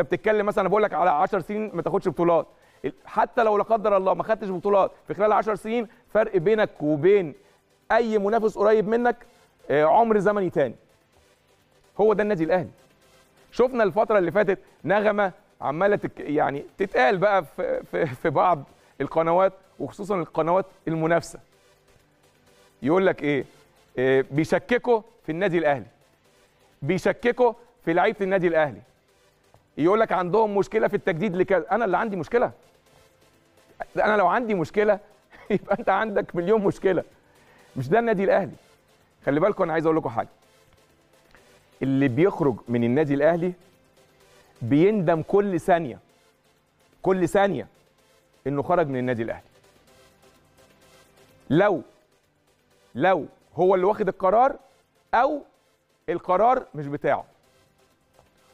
انت بتتكلم مثلا، انا بقول لك على 10 سنين ما تاخدش بطولات، حتى لو لا قدر الله ما خدتش بطولات في خلال 10 سنين، فرق بينك وبين اي منافس قريب منك عمر زمني تاني. هو ده النادي الاهلي. شفنا الفتره اللي فاتت نغمه عماله يعني تتقال بقى في بعض القنوات، وخصوصا القنوات المنافسه، يقول لك ايه، بيشككوا في النادي الاهلي، بيشككوا في لعيبه النادي الاهلي، يقول لك عندهم مشكله في التجديد لكذا. انا اللي عندي مشكله، انا لو عندي مشكله يبقى انت عندك مليون مشكله. مش ده النادي الاهلي. خلي بالكم، انا عايز اقول لكم حاجه، اللي بيخرج من النادي الاهلي بيندم كل ثانيه، كل ثانيه انه خرج من النادي الاهلي. لو هو اللي واخد القرار او القرار مش بتاعه.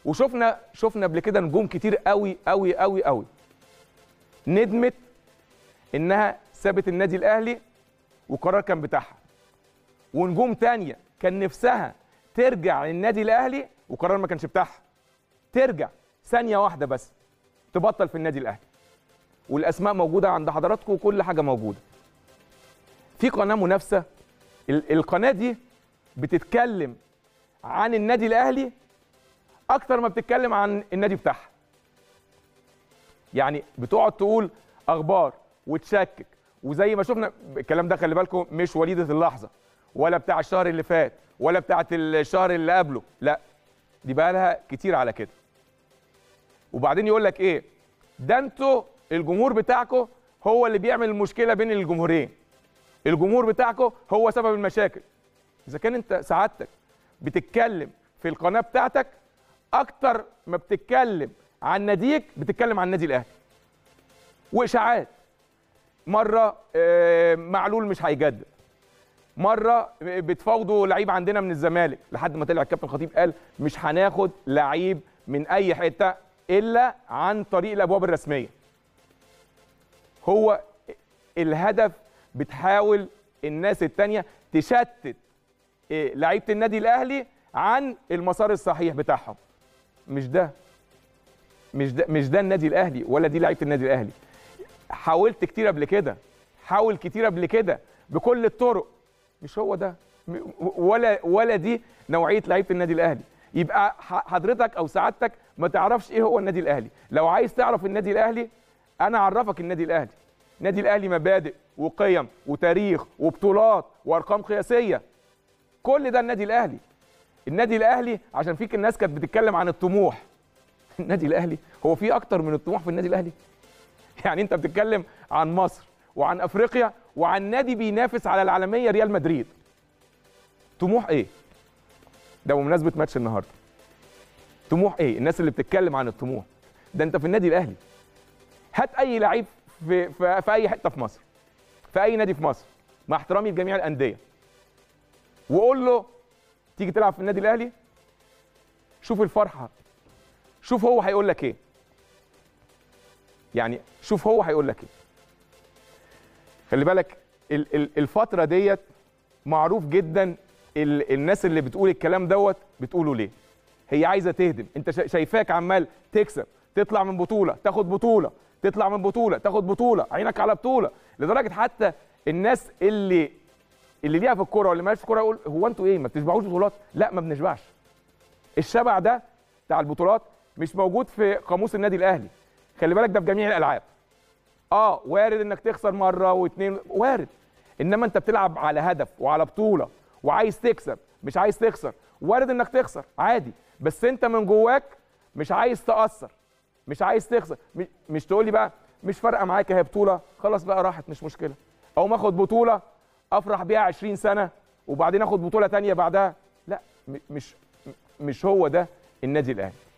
وشفنا قبل كده نجوم كتير قوي قوي قوي قوي ندمت انها سابت النادي الاهلي والقرار كان بتاعها، ونجوم تانية كان نفسها ترجع للنادي الاهلي والقرار ما كانش بتاعها، ترجع ثانيه واحده بس تبطل في النادي الاهلي. والاسماء موجوده عند حضراتكم وكل حاجه موجوده. في قناه منافسه، القناه دي بتتكلم عن النادي الاهلي اكتر ما بتتكلم عن النادي بتاعها. يعني بتقعد تقول اخبار وتشكك، وزي ما شفنا الكلام ده، خلي بالكم، مش وليده اللحظه ولا بتاع الشهر اللي فات ولا بتاعه الشهر اللي قبله، لا دي بقى لها كتير على كده. وبعدين يقول لك ايه، ده انتوا الجمهور بتاعكم هو اللي بيعمل المشكله بين الجمهورين، الجمهور بتاعكم هو سبب المشاكل. اذا كان انت سعادتك بتتكلم في القناه بتاعتك اكتر ما بتتكلم عن ناديك، بتتكلم عن النادي الاهلي واشاعات، مره معلول مش هيجدد، مره بتفاوضوا لعيب عندنا من الزمالك، لحد ما طلع الكابتن خطيب قال مش هناخد لعيب من اي حته الا عن طريق الابواب الرسميه. هو الهدف بتحاول الناس التانيه تشتت لعيبه النادي الاهلي عن المسار الصحيح بتاعهم. مش ده النادي الاهلي، ولا دي لعيبه النادي الاهلي. حاولت كتير قبل كده، حاول كتير قبل كده بكل الطرق، مش هو ده ولا دي نوعيه لعيبه النادي الاهلي. يبقى حضرتك او سعادتك ما تعرفش ايه هو النادي الاهلي. لو عايز تعرف النادي الاهلي، انا اعرفك النادي الاهلي. النادي الاهلي مبادئ وقيم وتاريخ وبطولات وارقام قياسيه، كل ده النادي الاهلي. النادي الاهلي عشان فيك الناس كانت بتتكلم عن الطموح، النادي الاهلي هو في اكتر من الطموح في النادي الاهلي؟ يعني انت بتتكلم عن مصر وعن افريقيا وعن نادي بينافس على العالميه ريال مدريد. طموح ايه؟ ده بمناسبه ماتش النهارده. طموح ايه؟ الناس اللي بتتكلم عن الطموح ده، انت في النادي الاهلي هات اي لعيب في اي حته في مصر، في اي نادي في مصر، مع احترامي لجميع الانديه، وقول له تيجي تلعب في النادي الاهلي، شوف الفرحه، شوف هو هيقول لك ايه. يعني شوف هو هيقول لك ايه. خلي بالك الفتره ديت معروف جدا الناس اللي بتقول الكلام دوت بتقوله ليه. هي عايزه تهدم، انت شايفاك عمال تكسب، تطلع من بطوله تاخد بطوله، تطلع من بطوله تاخد بطوله، عينك على بطوله، لدرجه حتى الناس اللي ليها في الكوره واللي مالهاش في الكوره يقول هو انتوا ايه ما بتشبعوش بطولات؟ لا ما بنشبعش. الشبع ده بتاع البطولات مش موجود في قاموس النادي الاهلي. خلي بالك ده في جميع الالعاب. وارد انك تخسر مره واثنين، وارد، انما انت بتلعب على هدف وعلى بطوله وعايز تكسب مش عايز تخسر. وارد انك تخسر عادي، بس انت من جواك مش عايز تاثر، مش عايز تخسر. مش تقول لي بقى مش فارقه معاك، هي بطوله خلاص بقى راحت مش مشكله، او ما اخد بطوله افرح بيها 20 سنه وبعدين اخد بطوله ثانيه بعدها. لا، مش هو ده النادي الاهلي.